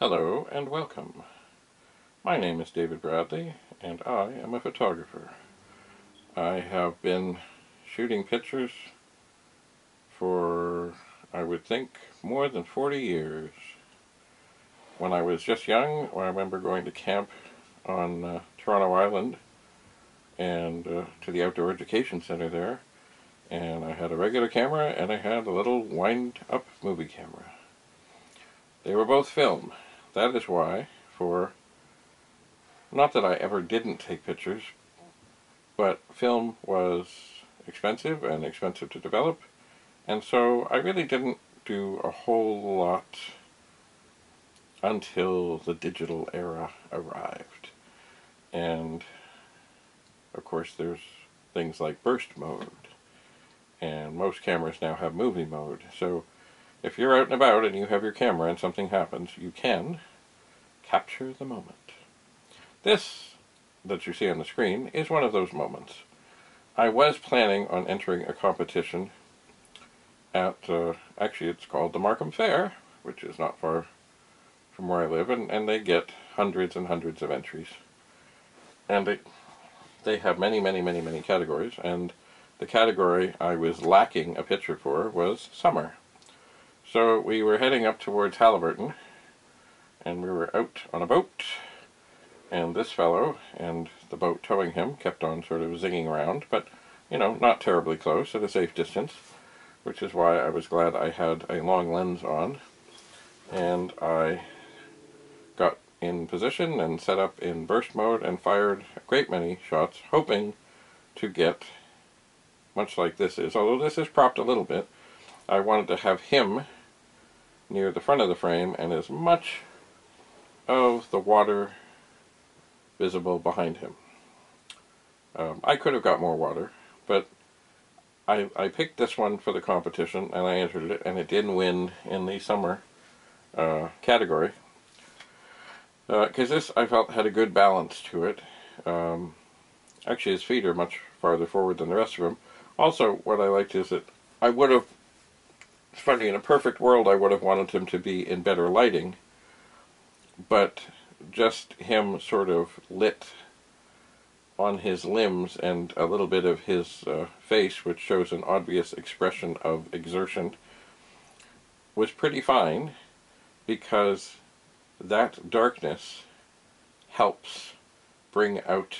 Hello and welcome. My name is David Bradley and I am a photographer. I have been shooting pictures for, I would think, more than 40 years. When I was just young, I remember going to camp on Toronto Island and to the Outdoor Education Center there, and I had a regular camera and I had a little wind-up movie camera. They were both film. That is why, for, not that I ever didn't take pictures, but film was expensive and expensive to develop, and so I really didn't do a whole lot until the digital era arrived. And of course there's things like burst mode, and most cameras now have movie mode. So if you're out and about and you have your camera and something happens, you can capture the moment. This that you see on the screen is one of those moments. I was planning on entering a competition at, actually it's called the Markham Fair, which is not far from where I live, and they get hundreds and hundreds of entries. And they have many categories, and the category I was lacking a picture for was summer. So we were heading up towards Halliburton, and we were out on a boat, and this fellow, and the boat towing him, kept on sort of zinging around, but, you know, not terribly close, at a safe distance, which is why I was glad I had a long lens on, and I got in position and set up in burst mode and fired a great many shots, hoping to get, much like this is, although this is propped a little bit, I wanted to have him near the front of the frame and as much of the water visible behind him. I could have got more water, but I picked this one for the competition and I entered it, and it didn't win in the summer category because this I felt had a good balance to it. Actually his feet are much farther forward than the rest of him. Also what I liked is that I would have, it's funny, in a perfect world I would have wanted him to be in better lighting, but just him sort of lit on his limbs and a little bit of his face, which shows an obvious expression of exertion, was pretty fine, because that darkness helps bring out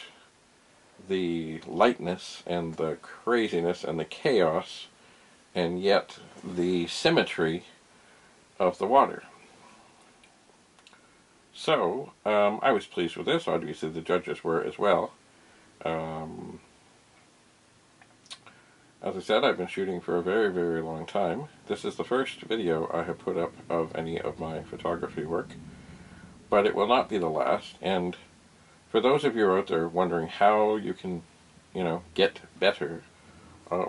the lightness and the craziness and the chaos, and yet the symmetry of the water. So, I was pleased with this. Obviously the judges were as well. As I said, I've been shooting for a very long time. This is the first video I have put up of any of my photography work, but it will not be the last. And for those of you out there wondering how you can, you know, get better,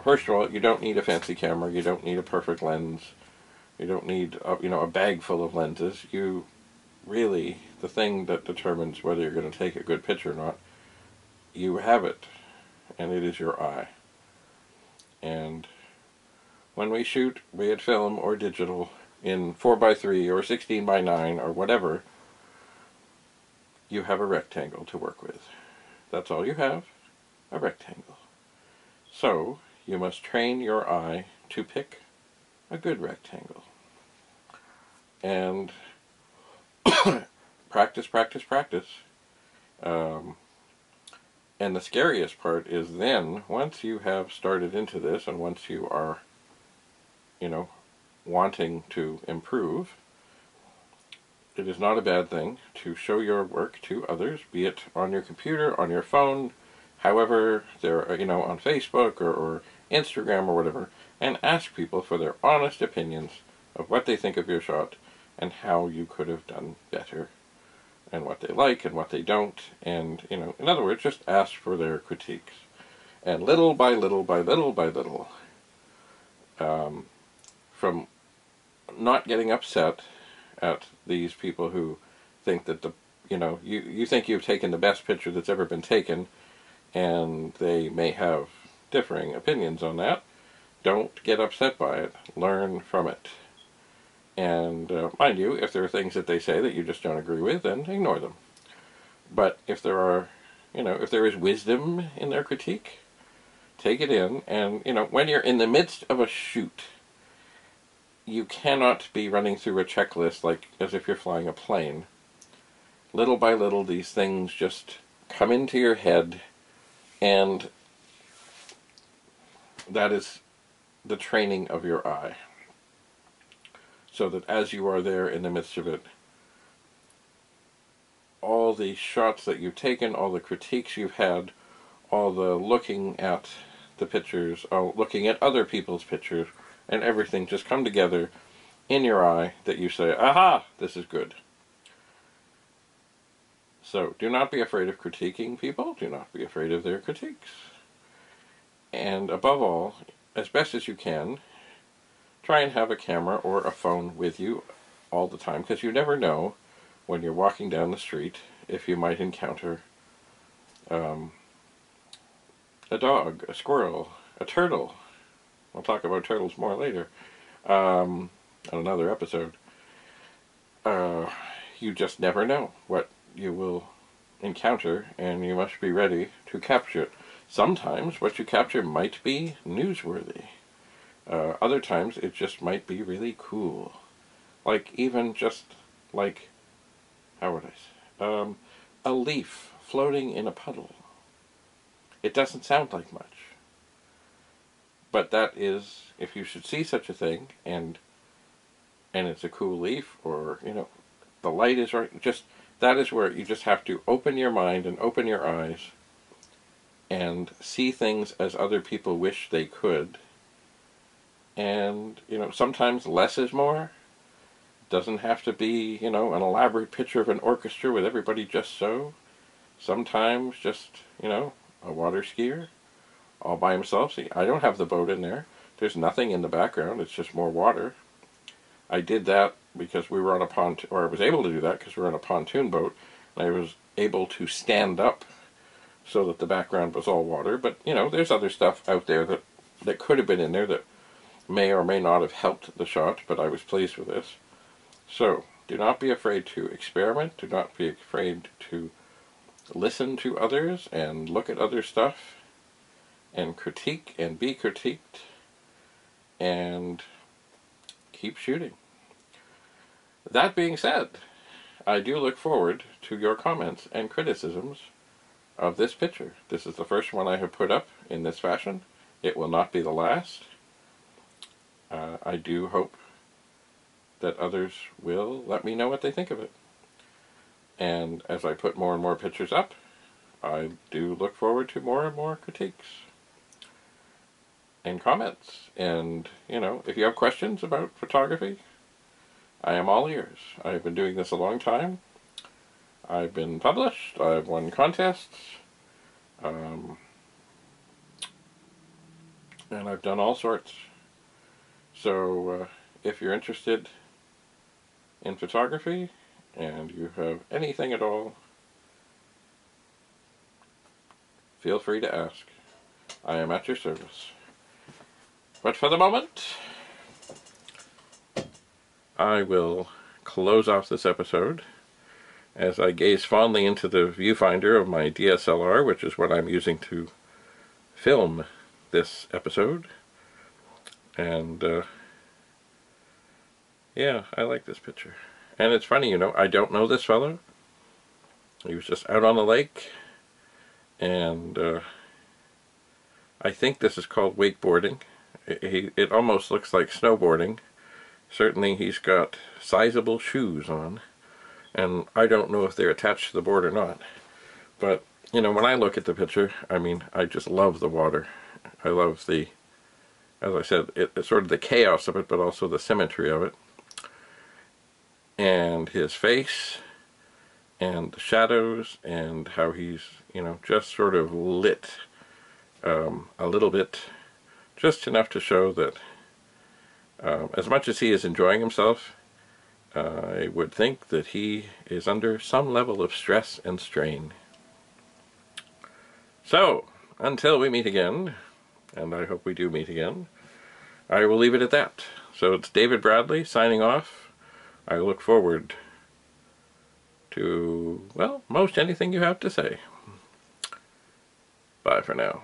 first of all, you don't need a fancy camera, you don't need a perfect lens, you don't need a bag full of lenses. You really, the thing that determines whether you're going to take a good picture or not, you have it, and it is your eye. And when we shoot, be it film or digital, in 4x3 or 16x9 or whatever, you have a rectangle to work with. That's all you have, a rectangle. So you must train your eye to pick a good rectangle. And practice. And the scariest part is then, once you have started into this, and once you are, you know, wanting to improve, it is not a bad thing to show your work to others, be it on your computer, on your phone, however, they're, you know, on Facebook or Instagram or whatever, and ask people for their honest opinions of what they think of your shot and how you could have done better, and what they like and what they don't, and, you know, in other words, just ask for their critiques. And little by little by little by little, from not getting upset at these people who think that the, you know, you think you've taken the best picture that's ever been taken, and they may have differing opinions on that. Don't get upset by it. Learn from it. And mind you, if there are things that they say that you just don't agree with, then ignore them. But if there are, you know, if there is wisdom in their critique, take it in. And, you know, when you're in the midst of a shoot, you cannot be running through a checklist like as if you're flying a plane. Little by little, these things just come into your head, and that is the training of your eye. So that as you are there in the midst of it, all the shots that you've taken, all the critiques you've had, all the looking at the pictures, all looking at other people's pictures, and everything just come together in your eye that you say, aha, this is good. So do not be afraid of critiquing people. Do not be afraid of their critiques. And above all, as best as you can, try and have a camera or a phone with you all the time, because you never know when you're walking down the street if you might encounter a dog, a squirrel, a turtle. We'll talk about turtles more later on another episode. You just never know what you will encounter, and you must be ready to capture it. Sometimes what you capture might be newsworthy. Other times it just might be really cool. Like even just like, how would I say, a leaf floating in a puddle. It doesn't sound like much. But that is, if you should see such a thing, and it's a cool leaf, or, you know, the light is right, just, that is where you just have to open your mind and open your eyes and see things as other people wish they could. And, you know, sometimes less is more. It doesn't have to be, you know, an elaborate picture of an orchestra with everybody just so. Sometimes just, you know, a water skier all by himself. See, I don't have the boat in there. There's nothing in the background. It's just more water. I did that because we were on a pontoon, or I was able to do that because we were on a pontoon boat, and I was able to stand up so that the background was all water. But, you know, there's other stuff out there that could have been in there that may or may not have helped the shot, but I was pleased with this. So, do not be afraid to experiment. Do not be afraid to listen to others and look at other stuff and critique and be critiqued, and keep shooting. That being said, I do look forward to your comments and criticisms of this picture. This is the first one I have put up in this fashion. It will not be the last. I do hope that others will let me know what they think of it. And as I put more and more pictures up, I do look forward to more and more critiques and comments. And, you know, if you have questions about photography, I am all ears. I've been doing this a long time. I've been published. I've won contests. And I've done all sorts. So, if you're interested in photography, and you have anything at all, feel free to ask. I am at your service. But for the moment, I will close off this episode as I gaze fondly into the viewfinder of my DSLR, which is what I'm using to film this episode. And, yeah, I like this picture. And it's funny, you know, I don't know this fellow. He was just out on the lake. And, I think this is called wakeboarding. It almost looks like snowboarding. Certainly he's got sizable shoes on. And I don't know if they're attached to the board or not. But, you know, when I look at the picture, I mean, I just love the water. I love the, as I said, it's sort of the chaos of it, but also the symmetry of it. And his face, and the shadows, and how he's, you know, just sort of lit a little bit, just enough to show that as much as he is enjoying himself, I would think that he is under some level of stress and strain. So, until we meet again, and I hope we do meet again, I will leave it at that. So it's David Bradley signing off I look forward to, well, most anything you have to say. Bye for now.